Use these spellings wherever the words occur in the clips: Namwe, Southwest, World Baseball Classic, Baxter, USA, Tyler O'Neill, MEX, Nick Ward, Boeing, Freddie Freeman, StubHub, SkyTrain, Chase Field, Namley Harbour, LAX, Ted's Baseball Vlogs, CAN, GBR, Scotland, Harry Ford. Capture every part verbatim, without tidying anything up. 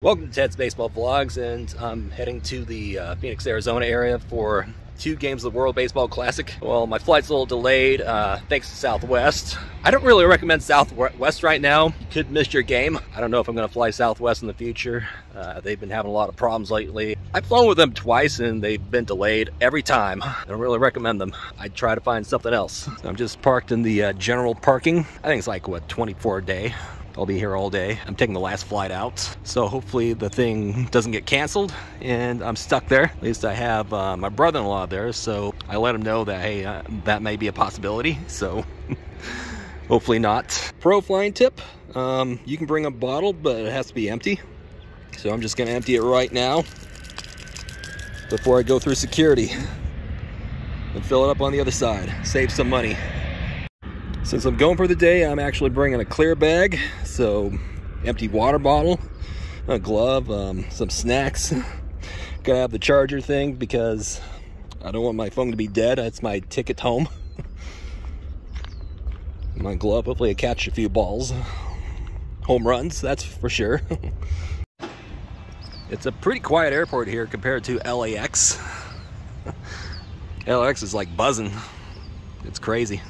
Welcome to Ted's Baseball Vlogs, and I'm heading to the uh, Phoenix, Arizona area for two games of the World Baseball Classic. Well, my flight's a little delayed, uh, thanks to Southwest. I don't really recommend Southwest right now. You could miss your game. I don't know if I'm gonna fly Southwest in the future. Uh, they've been having a lot of problems lately. I've flown with them twice and they've been delayed every time. I don't really recommend them. I try to find something else. I'm just parked in the uh, general parking. I think it's like, what, twenty-four a day? I'll be here all day. I'm taking the last flight out, so hopefully the thing doesn't get canceled and I'm stuck there. At least I have uh, my brother-in-law there, so I let him know that, hey, uh, that may be a possibility, so hopefully not. Pro flying tip, um, you can bring a bottle, but it has to be empty. So I'm just gonna empty it right now before I go through security and fill it up on the other side. Save some money. Since I'm going for the day, I'm actually bringing a clear bag, so empty water bottle, a glove, um, some snacks. Gonna have the charger thing because I don't want my phone to be dead. That's my ticket home. My glove, hopefully I catch a few balls. Home runs, that's for sure. It's a pretty quiet airport here compared to L A X. L A X is like buzzing. It's crazy.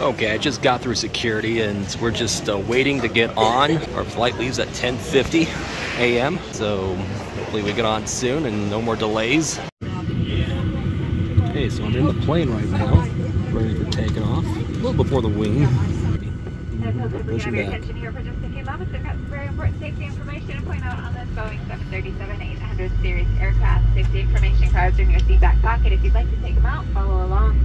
Okay, I just got through security and we're just uh, waiting to get on. Our flight leaves at ten fifty a m So hopefully we get on soon and no more delays. Okay, so I'm in the plane right now, ready for taking off. A little before the wing. Pushing back. Very important safety information and point out on this Boeing seven thirty-seven eight hundred series aircraft. Safety information cards are in your seat back pocket. If you'd like to take them out, follow along.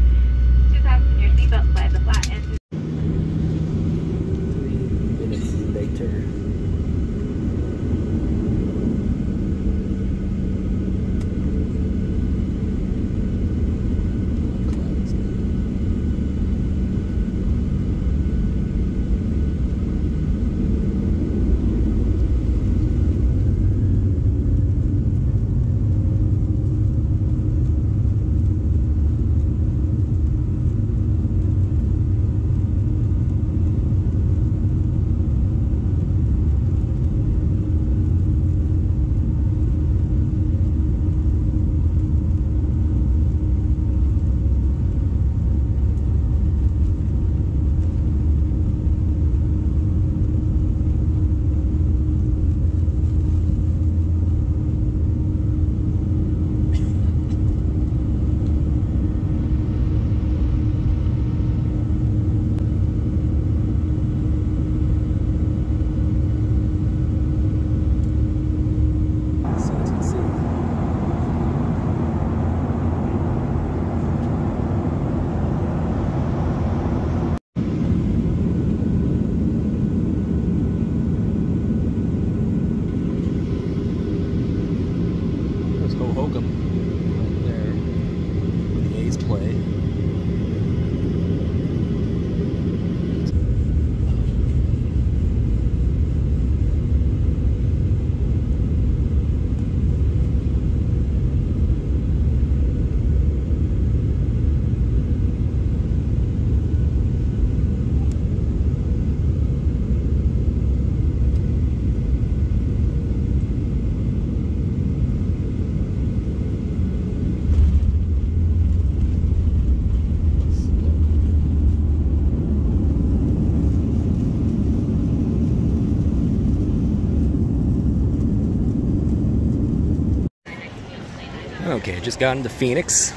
Okay, just got into Phoenix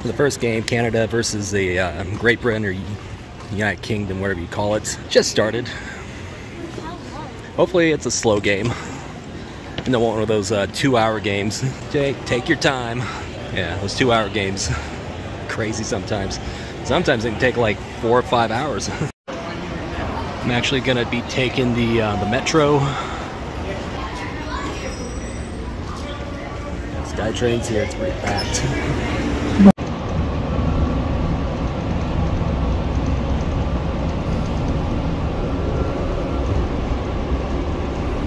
for the first game, Canada versus the uh, Great Britain or United Kingdom, whatever you call it. Just started. Hopefully it's a slow game. I don't want one of those uh, two-hour games. Take, take your time. Yeah, those two-hour games. Crazy sometimes. Sometimes it can take like four or five hours. I'm actually going to be taking the, uh, the metro. SkyTrain's here, it's pretty packed.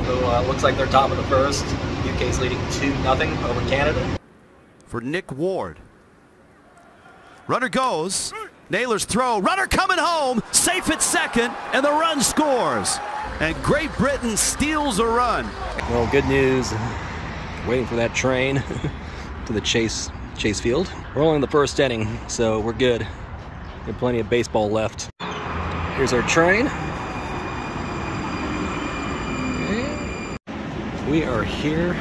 So uh, looks like they're top of the first. U K's leading two nothing over Canada. For Nick Ward. Runner goes. Naylor's throw. Runner coming home. Safe at second. And the run scores. and Great Britain steals a run. Well, good news. Waiting for that train to the Chase Chase Field. We're only in the first inning, so we're good. There's plenty of baseball left. Here's our train. We are here.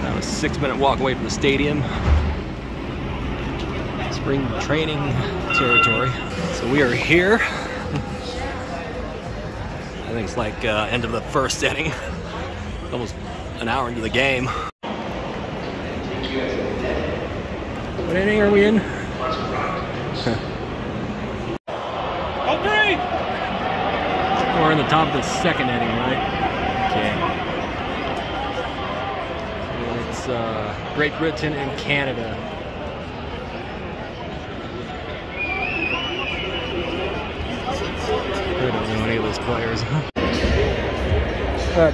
About a six-minute walk away from the stadium. Spring training territory. So we are here. I think it's like uh, end of the first inning. Almost an hour into the game. What inning are we in? Oh, three! We're in the top of the second inning, right? Okay. It's uh, Great Britain and Canada. I don't know any of those players. uh,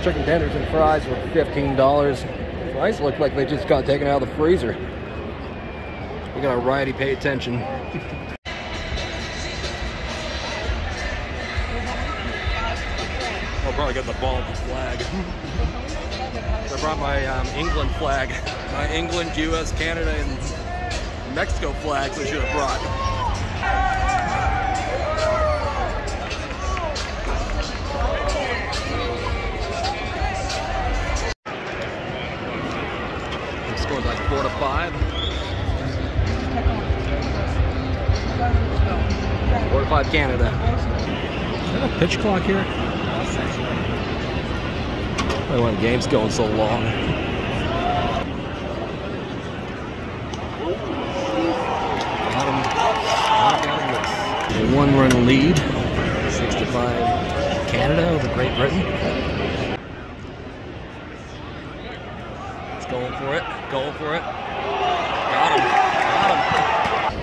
chicken tenders and fries were fifteen dollars. Fries look like they just got taken out of the freezer. We got a righty, pay attention. I'll probably get the ball with this flag. I brought my um, England flag. My England, U S, Canada, and Mexico flags I should have brought. Scored like four to five. Four to five Canada. Is that a pitch clock here? I don't know why the game's going so long. Bottom. A one-run lead. Six to five Canada over Great Britain. Going for it, going for it. Got him, got him.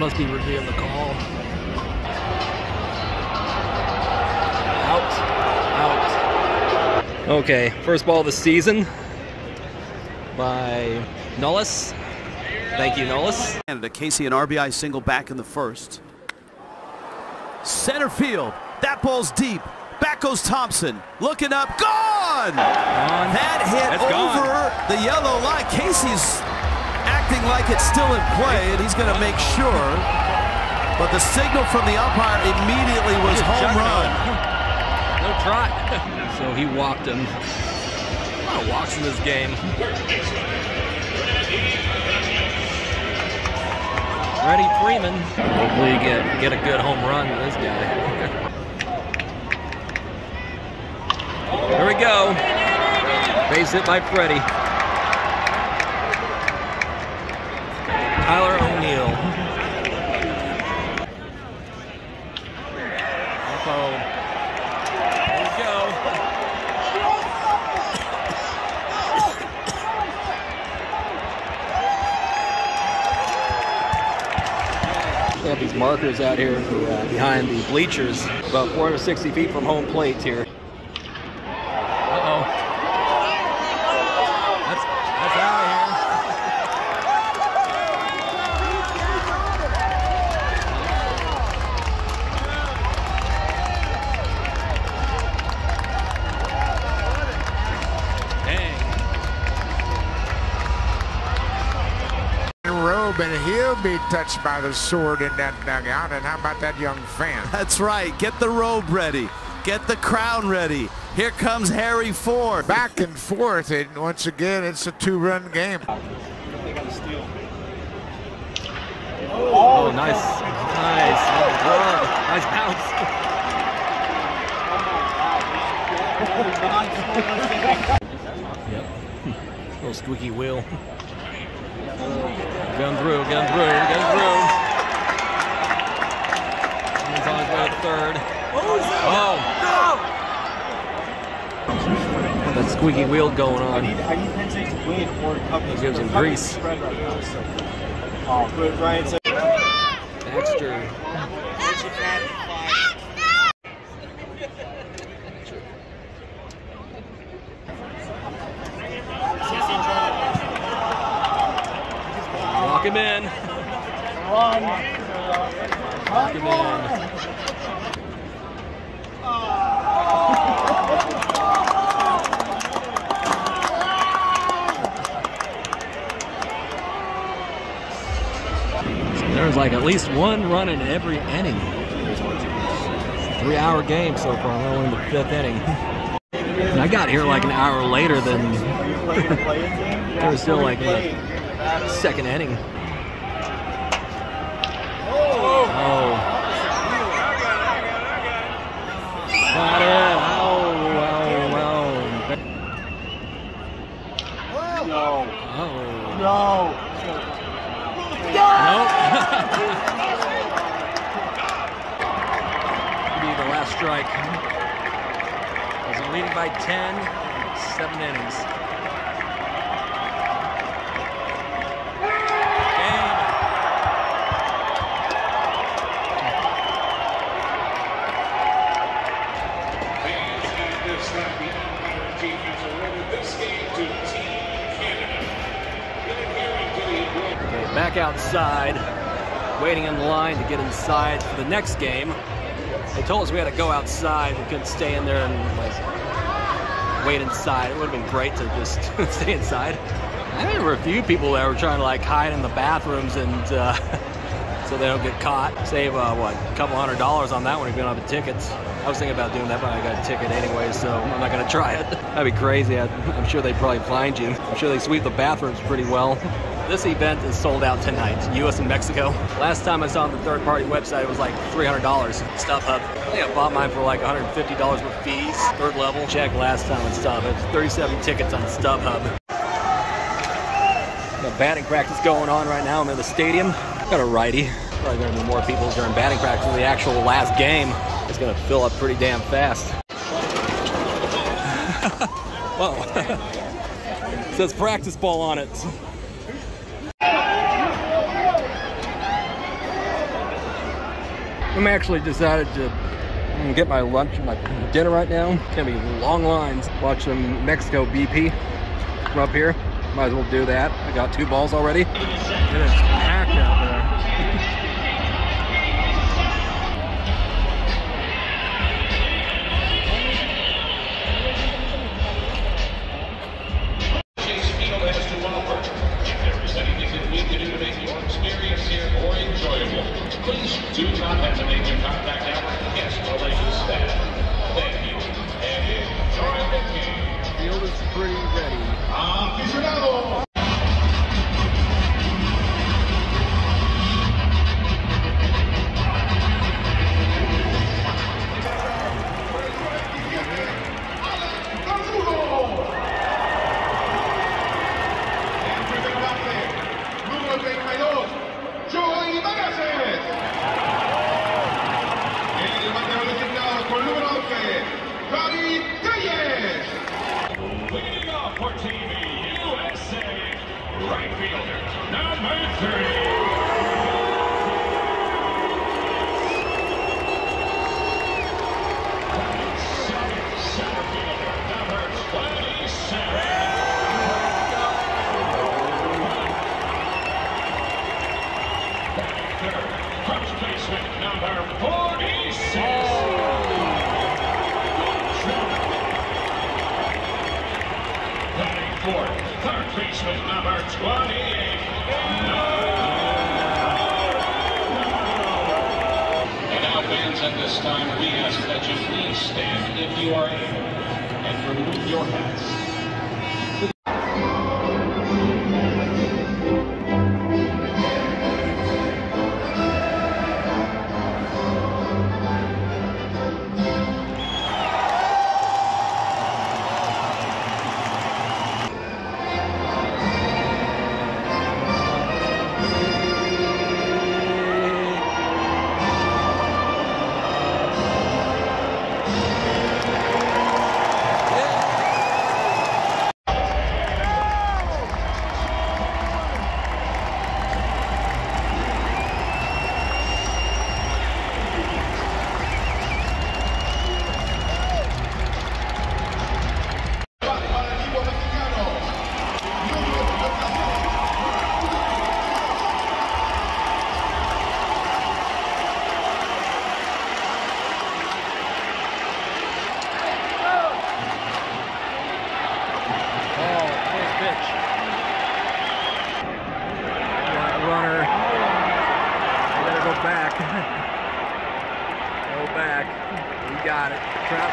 Must be reviewing the call. Out, out. Okay, first ball of the season by Nullis. Thank you, Nullis. Canada, Casey, an R B I single back in the first. Center field, that ball's deep. Back goes Thompson, looking up, gone! On. That hit That's over gone. The yellow line. Casey's acting like it's still in play, and he's gonna make sure. But the signal from the umpire immediately was home run. No trot. So he walked him. A lot of walks in this game. Freddie Freeman. Hopefully you get, get a good home run with this guy. Here we go. Base hit by Freddie. Tyler O'Neill. Uh-oh. Here we go. They have these markers out here for, uh, behind the bleachers, about four hundred sixty feet from home plate here. And he'll be touched by the sword in that dugout. And how about that young fan? That's right. Get the robe ready. Get the crown ready. Here comes Harry Ford. Back and forth. And once again, it's a two-run game. Oh, nice. Nice. Nice bounce. Yep. A little squeaky wheel. Gun through, gun through, gun through. He's on his way to third. Oh! No! That squeaky wheel going on. He gives him grease. Baxter. Lock him in. Lock him in. like at least one run in every inning. Three-hour game so far. I'm only in the fifth inning. And I got here like an hour later than there was still like a second inning. Oh. Got it. Oh, wow, wow. No. Oh. No. No. Nope. Strike. He's leading by ten, seven innings. Okay, back outside, waiting in line to get inside for the next game. They told us we had to go outside. We couldn't stay in there and like wait inside. It would have been great to just stay inside. I mean, there were a few people that were trying to like hide in the bathrooms and uh, so they don't get caught. Save uh, what, a couple hundred dollars on that one if you don't have the tickets. I was thinking about doing that, but I got a ticket anyway, so I'm not gonna try it. That'd be crazy. I'd, I'm sure they'd probably find you. I'm sure they sweep the bathrooms pretty well. This event is sold out tonight, U S and Mexico. Last time I saw on the third-party website, it was like three hundred dollars. StubHub. I think I bought mine for like one hundred fifty dollars with fees. Third level. Check last time on StubHub. thirty-seven tickets on StubHub. The batting practice going on right now. I'm in the stadium. Got a righty. Probably going to be more people during batting practice than the actual last game. It's going to fill up pretty damn fast. Whoa. It says practice ball on it. I'm actually decided to get my lunch and my dinner right now. It's gonna be long lines. Watch some Mexico B P from up here. Might as well do that. I got two balls already. It is packed out there. Chase Field has to offer. If there is anything that we can do to make your experience here more enjoyable, please do not hesitate to contact our guest relations staff. Thank you, and enjoy the game. The field is pretty ready. Aficionado! At this time, we ask that you please stand if you are able and remove your hats.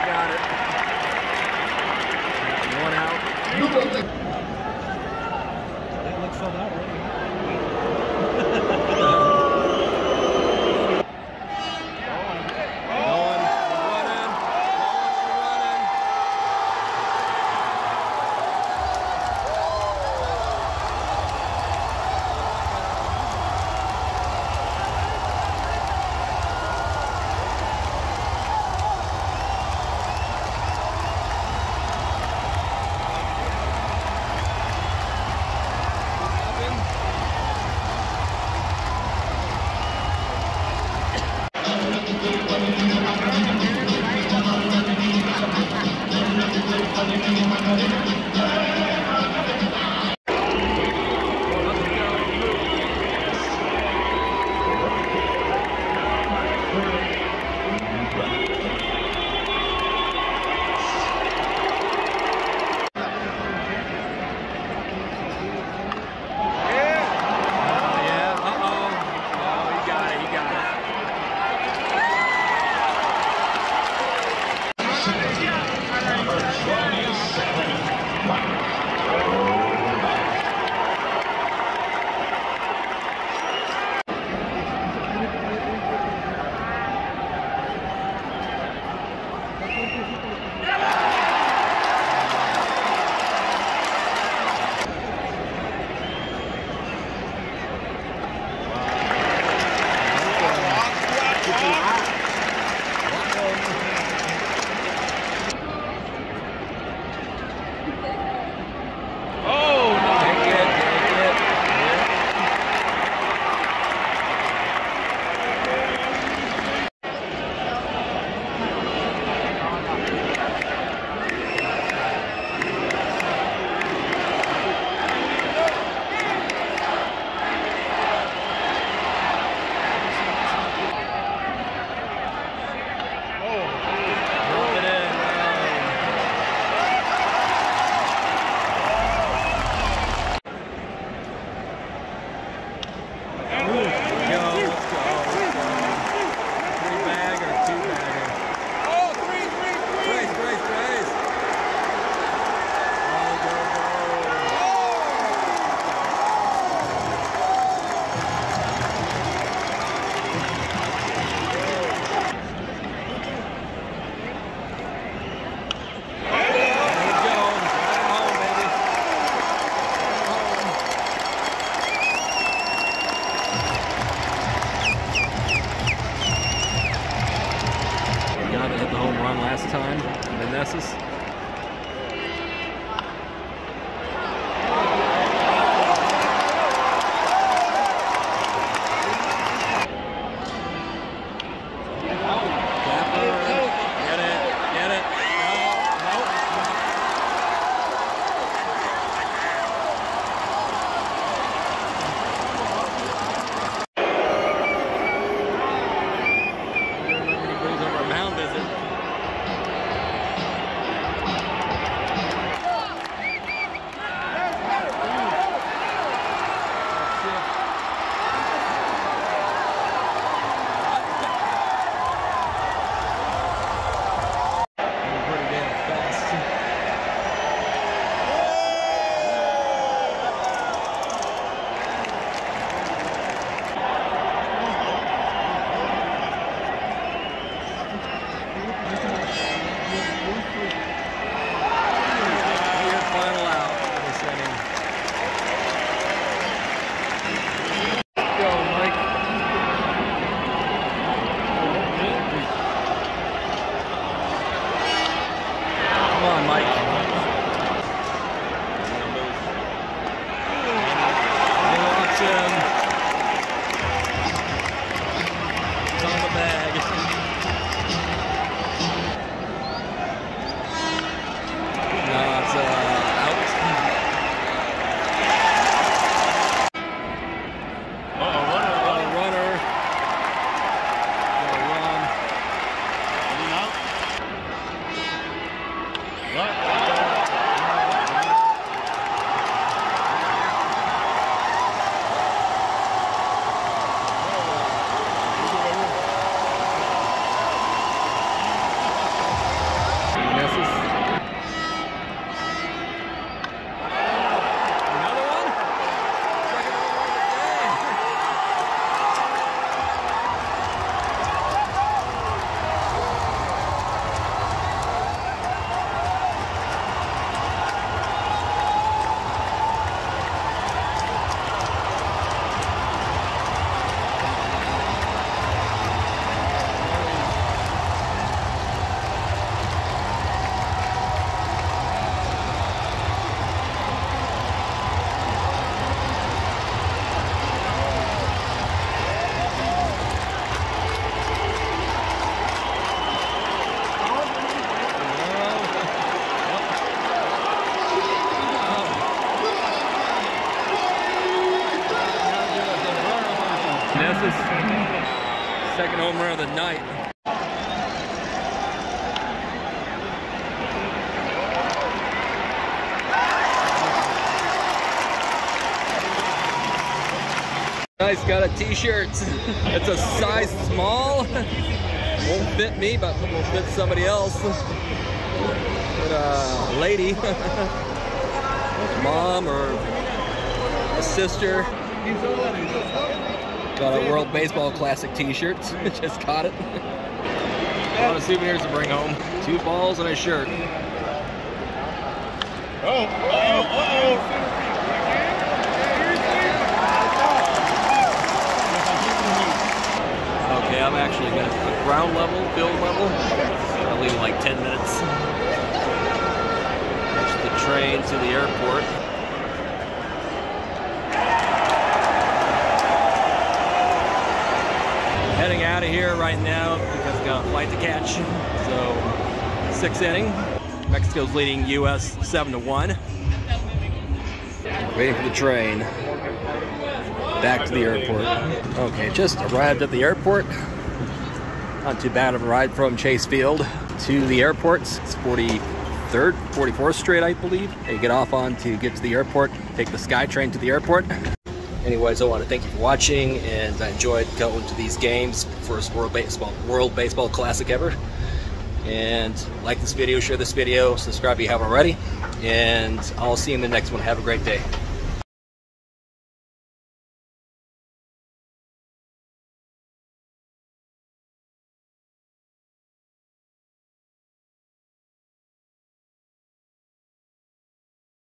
got it. One out. That looks sold out, right? second home run of the night. Nice, got a t-shirt. It's a size small. Won't fit me, but will fit somebody else. But uh, a lady, mom or a sister. Got a World Baseball Classic t-shirt. Just got it. A lot of souvenirs to bring home. Two balls and a shirt. Oh, uh-oh, uh-oh. Okay, I'm actually going to ground level, field level. I'll leave in like ten minutes. Catch the train to the airport. Heading out of here right now because I've got a flight to catch. So, sixth inning. Mexico's leading U S seven to one. Waiting for the train. Back to the airport. Okay, just arrived at the airport. Not too bad of a ride from Chase Field to the airport. It's forty-third, forty-fourth Street, I believe. They get off on to get to the airport, take the SkyTrain to the airport. Anyways, I want to thank you for watching, and I enjoyed going to these games. First World Baseball, World Baseball Classic ever. And like this video, share this video, subscribe if you haven't already, and I'll see you in the next one. Have a great day.